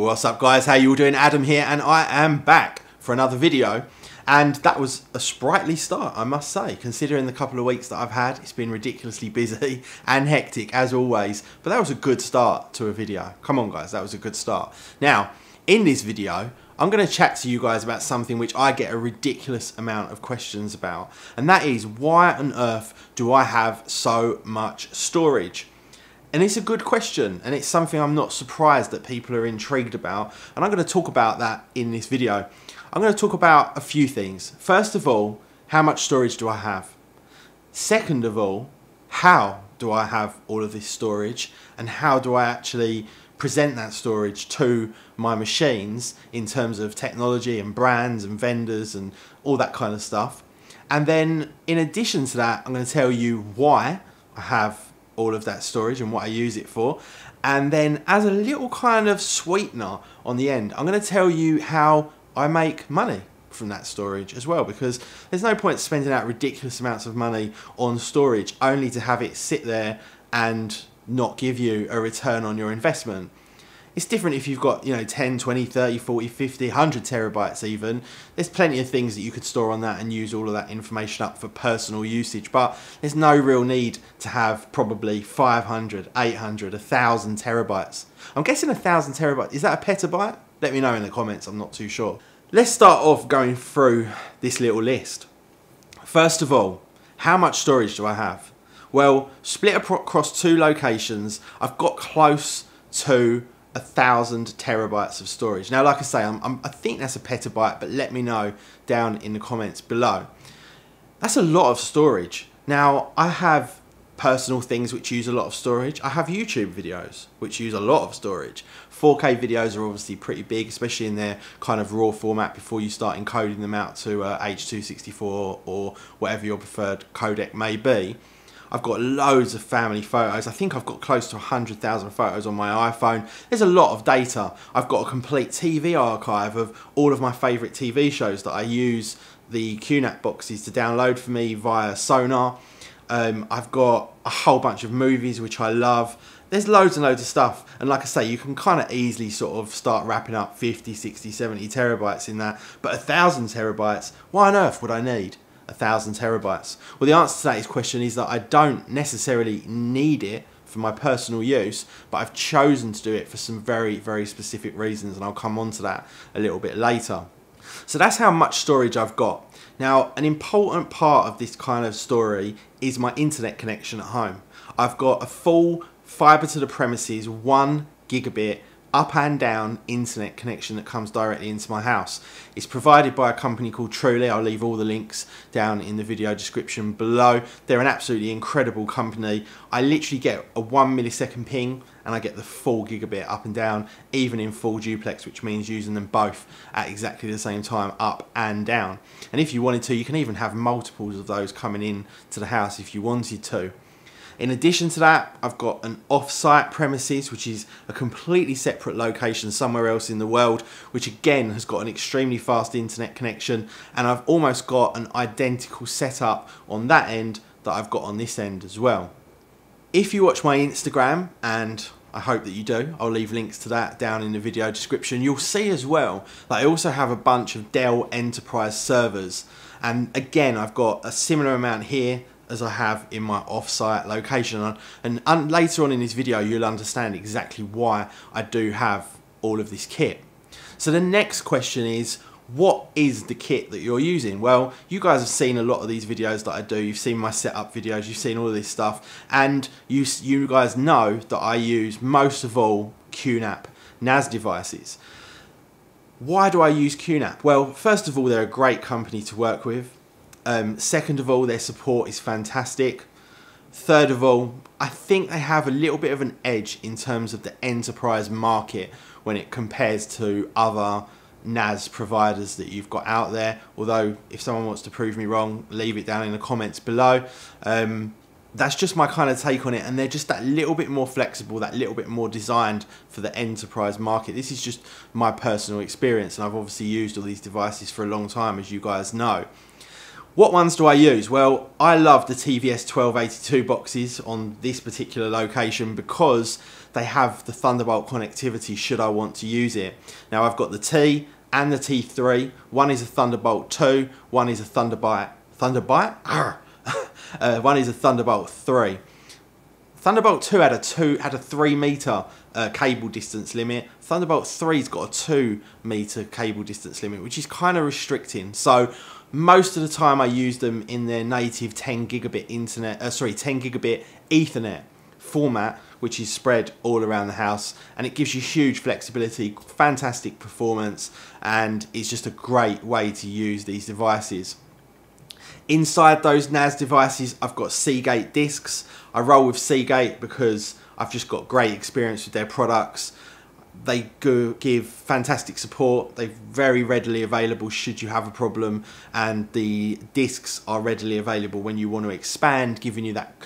What's up guys, how you all doing? Adam here, and I am back for another video. And that was a sprightly start, I must say, considering the couple of weeks that I've had. It's been ridiculously busy and hectic as always, but that was a good start to a video. Come on guys, that was a good start. Now, in this video, I'm going to chat to you guys about something which I get a ridiculous amount of questions about, and that is, why on earth do I have so much storage? And it's a good question, and it's something I'm not surprised that people are intrigued about, and I'm going to talk about that in this video. I'm going to talk about a few things. First of all, how much storage do I have? Second of all, how do I have all of this storage, and how do I actually present that storage to my machines in terms of technology and brands and vendors and all that kind of stuff? And then in addition to that, I'm going to tell you why I have all of that storage and what I use it for. And then as a little kind of sweetener on the end, I'm going to tell you how I make money from that storage as well, because there's no point spending out ridiculous amounts of money on storage only to have it sit there and not give you a return on your investment. It's different if you've got, you know, 10, 20, 30, 40, 50, 100 terabytes even. There's plenty of things that you could store on that and use all of that information up for personal usage, but there's no real need to have probably 500, 800, 1,000 terabytes. I'm guessing 1,000 terabytes, is that a petabyte? Let me know in the comments, I'm not too sure. Let's start off going through this little list. First of all, how much storage do I have? Well, split across two locations, I've got close to 1,000 terabytes of storage. Now, like I say, I think that's a petabyte, but let me know down in the comments below. That's a lot of storage. Now, I have personal things which use a lot of storage. I have YouTube videos which use a lot of storage. 4K videos are obviously pretty big, especially in their kind of raw format before you start encoding them out to H.264 or whatever your preferred codec may be. I've got loads of family photos. I think I've got close to 100,000 photos on my iPhone. There's a lot of data. I've got a complete TV archive of all of my favourite TV shows that I use the QNAP boxes to download for me via Sonar. I've got a whole bunch of movies which I love. There's loads and loads of stuff, and like I say, you can kind of easily sort of start wrapping up 50, 60, 70 terabytes in that, but 1,000 terabytes, why on earth would I need 1,000 terabytes? Well, the answer to that question is that I don't necessarily need it for my personal use, but I've chosen to do it for some very, very specific reasons, and I'll come on to that a little bit later. So that's how much storage I've got. Now, an important part of this kind of story is my internet connection at home. I've got a full fiber to the premises 1 gigabit up and down internet connection that comes directly into my house. It's provided by a company called Truly. I'll leave all the links down in the video description below. They're an absolutely incredible company. I literally get a 1 millisecond ping and I get the full gigabit up and down, even in full duplex, which means using them both at exactly the same time, up and down. And if you wanted to, you can even have multiples of those coming in to the house if you wanted to. In addition to that, I've got an off-site premises, which is a completely separate location somewhere else in the world, which again has got an extremely fast internet connection, and I've almost got an identical setup on that end that I've got on this end as well. If you watch my Instagram, and I hope that you do, I'll leave links to that down in the video description, you'll see as well that I also have a bunch of Dell Enterprise servers, and again I've got a similar amount here as I have in my off-site location, and later on in this video you'll understand exactly why I do have all of this kit. So the next question is, what is the kit that you're using? Well, you guys have seen a lot of these videos that I do, you've seen my setup videos, you've seen all of this stuff, and you guys know that I use most of all QNAP NAS devices. Why do I use QNAP? Well, first of all, they're a great company to work with. Second of all, their support is fantastic. Third of all, I think they have a little bit of an edge in terms of the enterprise market when it compares to other NAS providers that you've got out there. Although, if someone wants to prove me wrong, leave it down in the comments below. That's just my kind of take on it, and they're just that little bit more flexible, that little bit more designed for the enterprise market. This is just my personal experience, and I've obviously used all these devices for a long time, as you guys know. What ones do I use? Well, I love the TVS 1282 boxes on this particular location because they have the Thunderbolt connectivity should I want to use it. Now I've got the T and the T3, one is a Thunderbolt 2, one is a one is a Thunderbolt 3. Thunderbolt 2 had a 3 meter cable distance limit. Thunderbolt 3's got a 2 meter cable distance limit, which is kind of restricting. So most of the time I use them in their native 10 gigabit Ethernet format, which is spread all around the house, and it gives you huge flexibility, fantastic performance, and it's just a great way to use these devices. Inside those NAS devices, I've got Seagate discs. I roll with Seagate because I've just got great experience with their products. They give fantastic support. They're very readily available should you have a problem, and the discs are readily available when you want to expand, giving you that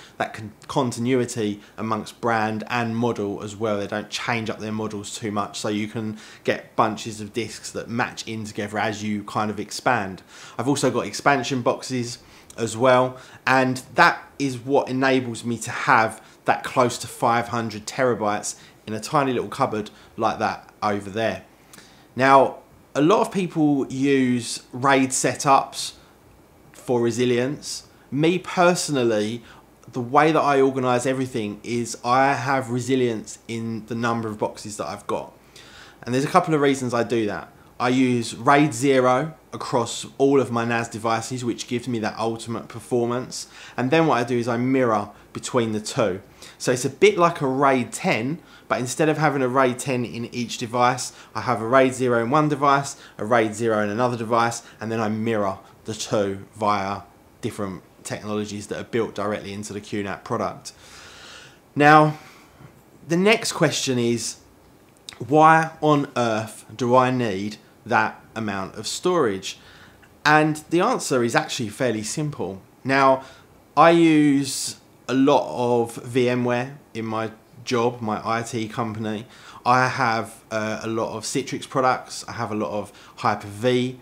continuity amongst brand and model as well. They don't change up their models too much, so you can get bunches of discs that match in together as you kind of expand. I've also got expansion boxes as well, and that is what enables me to have that close to 500 terabytes in a tiny little cupboard like that over there. Now, a lot of people use RAID setups for resilience. Me personally, the way that I organize everything is I have resilience in the number of boxes that I've got. And there's a couple of reasons I do that. I use RAID 0 across all of my NAS devices, which gives me that ultimate performance. And then what I do is I mirror between the two. So it's a bit like a RAID 10, but instead of having a RAID 10 in each device, I have a RAID 0 in one device, a RAID 0 in another device, and then I mirror the two via different technologies that are built directly into the QNAP product. Now, the next question is, why on earth do I need that amount of storage? And the answer is actually fairly simple. Now, I use a lot of VMware in my job, my IT company. I have a lot of Citrix products. I have a lot of Hyper-V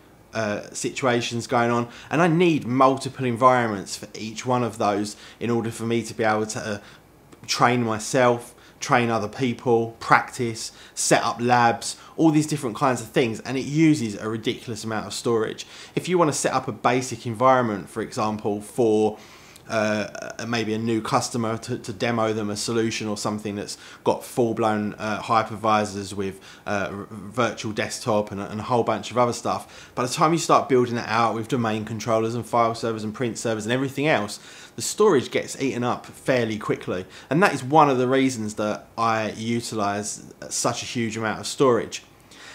situations going on, and I need multiple environments for each one of those in order for me to be able to train myself, train other people, practice, set up labs, all these different kinds of things, and it uses a ridiculous amount of storage. If you want to set up a basic environment, for example, for maybe a new customer to demo them a solution or something that's got full-blown hypervisors with virtual desktop and a whole bunch of other stuff, by the time you start building it out with domain controllers and file servers and print servers and everything else, the storage gets eaten up fairly quickly. And that is one of the reasons that I utilize such a huge amount of storage.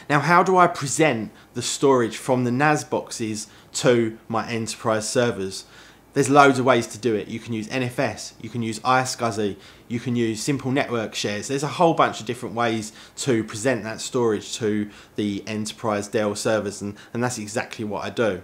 Now, how do I present the storage from the NAS boxes to my enterprise servers? There's loads of ways to do it. You can use NFS, you can use iSCSI, you can use simple network shares. There's a whole bunch of different ways to present that storage to the enterprise Dell servers, and that's exactly what I do.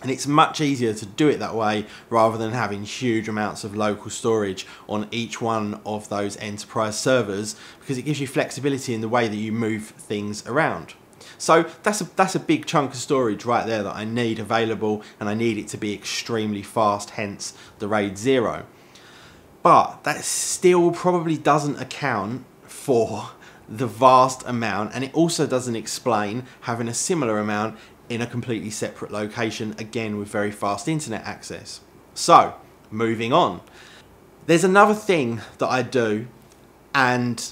And it's much easier to do it that way rather than having huge amounts of local storage on each one of those enterprise servers, because it gives you flexibility in the way that you move things around. So that's a big chunk of storage right there that I need available, and I need it to be extremely fast, hence the RAID 0. But that still probably doesn't account for the vast amount, and it also doesn't explain having a similar amount in a completely separate location, again with very fast internet access. So, moving on. There's another thing that I do, and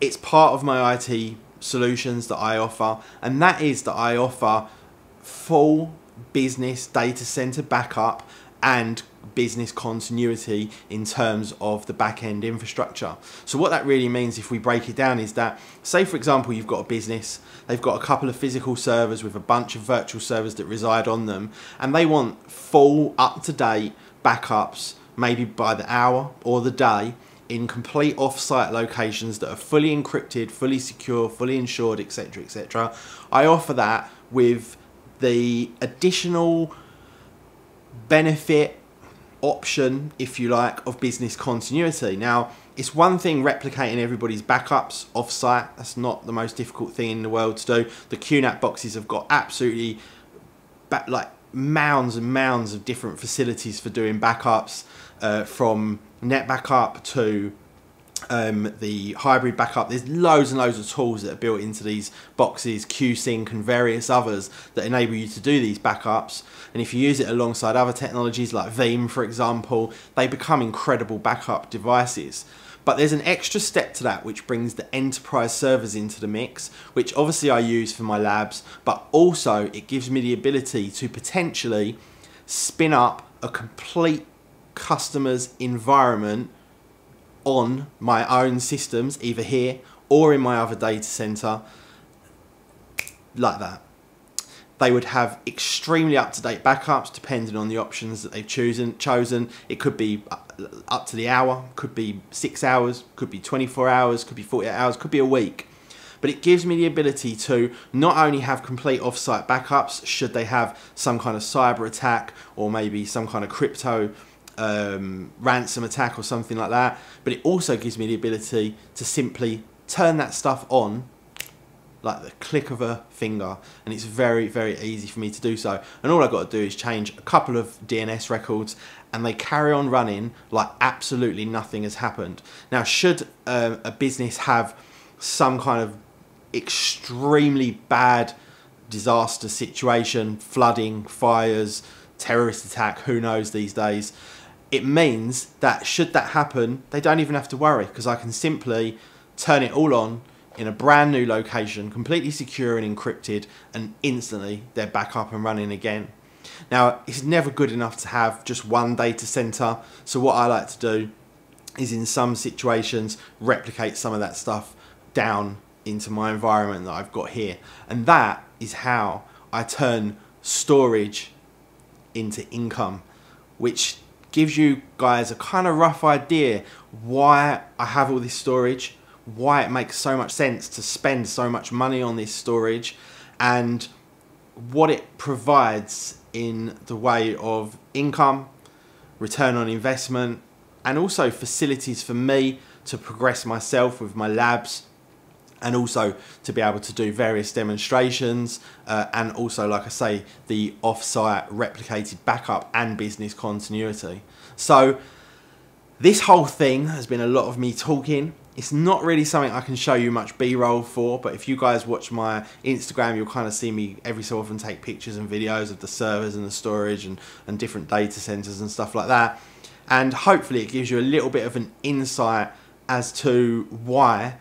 it's part of my IT solutions that I offer, and that is that I offer full business data center backup and business continuity in terms of the back-end infrastructure. So what that really means, if we break it down, is that, say for example, you've got a business, they've got a couple of physical servers with a bunch of virtual servers that reside on them, and they want full up-to-date backups, maybe by the hour or the day, in complete off-site locations that are fully encrypted, fully secure, fully insured, etc, etc. I offer that with the additional benefit option, if you like, of business continuity. Now, it's one thing replicating everybody's backups off-site. That's not the most difficult thing in the world to do. The QNAP boxes have got absolutely, like, mounds and mounds of different facilities for doing backups, from net backup to the hybrid backup. There's loads and loads of tools that are built into these boxes, QSync and various others that enable you to do these backups. And if you use it alongside other technologies like Veeam, for example, they become incredible backup devices. But there's an extra step to that, which brings the enterprise servers into the mix, which obviously I use for my labs, but also it gives me the ability to potentially spin up a complete customer's environment on my own systems, either here or in my other data center, like that. They would have extremely up-to-date backups depending on the options that they've chosen. It could be up to the hour, could be 6 hours, could be 24 hours, could be 48 hours, could be a week. But it gives me the ability to not only have complete off-site backups should they have some kind of cyber attack or maybe some kind of crypto ransom attack or something like that, but it also gives me the ability to simply turn that stuff on like the click of a finger, and it's very, very easy for me to do so. And all I've got to do is change a couple of DNS records and they carry on running like absolutely nothing has happened. Now, should a business have some kind of extremely bad disaster situation, flooding, fires, terrorist attack, who knows these days, it means that should that happen, they don't even have to worry, because I can simply turn it all on in a brand new location, completely secure and encrypted, and instantly they're back up and running again. Now, it's never good enough to have just one data center, so what I like to do is in some situations replicate some of that stuff down into my environment that I've got here, and that is how I turn storage into income, which gives you guys a kind of rough idea why I have all this storage, why it makes so much sense to spend so much money on this storage, and what it provides in the way of income, return on investment, and also facilities for me to progress myself with my labs, and also to be able to do various demonstrations, and also, like I say, the off-site replicated backup and business continuity. So this whole thing has been a lot of me talking. It's not really something I can show you much B-roll for, but if you guys watch my Instagram, you'll kind of see me every so often take pictures and videos of the servers and the storage and different data centers and stuff like that. And hopefully it gives you a little bit of an insight as to why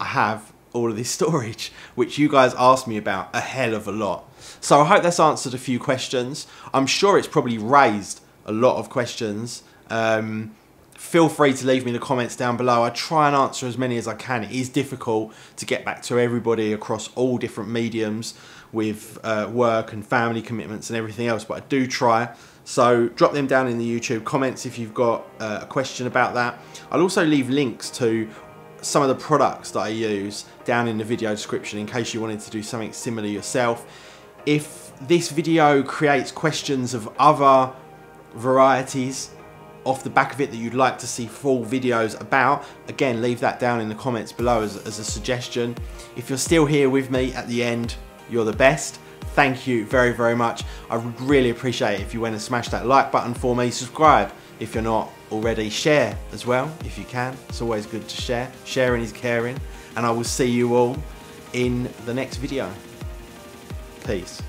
I have all of this storage, which you guys asked me about a hell of a lot. So I hope that's answered a few questions. I'm sure it's probably raised a lot of questions. Feel free to leave me the comments down below. I try and answer as many as I can. It is difficult to get back to everybody across all different mediums with work and family commitments and everything else, but I do try. So drop them down in the YouTube comments if you've got a question about that. I'll also leave links to some of the products that I use down in the video description in case you wanted to do something similar yourself. If this video creates questions of other varieties off the back of it that you'd like to see full videos about, again, leave that down in the comments below as a suggestion. If you're still here with me at the end, you're the best. Thank you very, very much. I would really appreciate it if you went and smashed that like button for me. Subscribe if you're not already. Share as well if you can. It's always good to share. Sharing is caring. And I will see you all in the next video. Peace.